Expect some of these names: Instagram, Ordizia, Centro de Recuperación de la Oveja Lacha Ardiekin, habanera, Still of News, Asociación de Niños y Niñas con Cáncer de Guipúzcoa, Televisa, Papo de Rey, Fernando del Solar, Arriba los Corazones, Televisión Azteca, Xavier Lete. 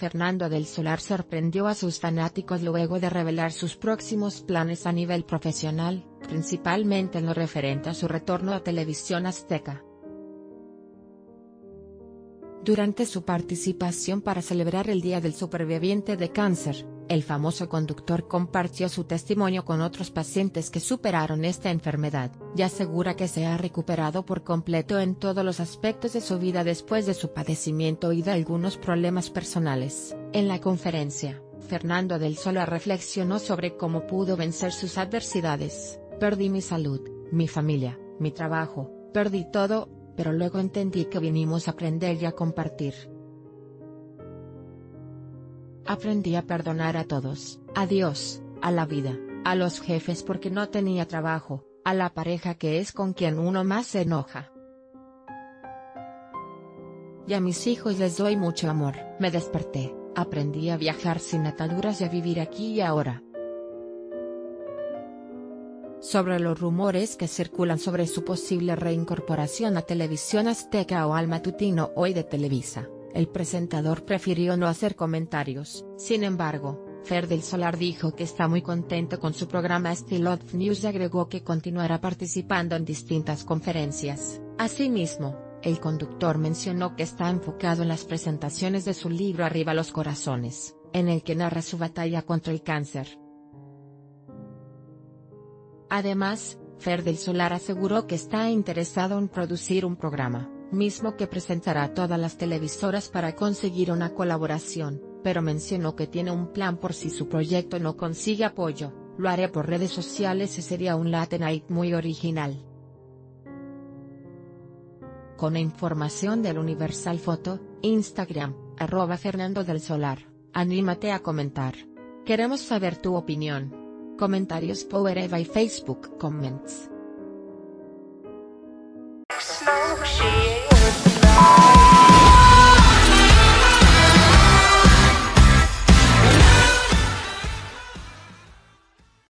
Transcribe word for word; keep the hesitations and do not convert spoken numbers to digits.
Fernando del Solar sorprendió a sus fanáticos luego de revelar sus próximos planes a nivel profesional, principalmente en lo referente a su retorno a Televisión Azteca. Durante su participación para celebrar el Día del Superviviente de Cáncer, el famoso conductor compartió su testimonio con otros pacientes que superaron esta enfermedad, y asegura que se ha recuperado por completo en todos los aspectos de su vida después de su padecimiento y de algunos problemas personales. En la conferencia, Fernando del Solar reflexionó sobre cómo pudo vencer sus adversidades. Perdí mi salud, mi familia, mi trabajo, perdí todo, pero luego entendí que vinimos a aprender y a compartir. Aprendí a perdonar a todos, a Dios, a la vida, a los jefes porque no tenía trabajo, a la pareja que es con quien uno más se enoja. Y a mis hijos les doy mucho amor. Me desperté, aprendí a viajar sin ataduras y a vivir aquí y ahora. Sobre los rumores que circulan sobre su posible reincorporación a Televisión Azteca o al matutino Hoy de Televisa, el presentador prefirió no hacer comentarios. Sin embargo, Fer del Solar dijo que está muy contento con su programa Still of News y agregó que continuará participando en distintas conferencias. Asimismo, el conductor mencionó que está enfocado en las presentaciones de su libro Arriba los Corazones, en el que narra su batalla contra el cáncer. Además, Fer del Solar aseguró que está interesado en producir un programa, mismo que presentará a todas las televisoras para conseguir una colaboración, pero mencionó que tiene un plan por si su proyecto no consigue apoyo. Lo haré por redes sociales y sería un late night muy original. Con información del Universal Foto, Instagram, arroba Fernando del Solar, anímate a comentar. Queremos saber tu opinión. Comentarios Power Eva y Facebook Comments.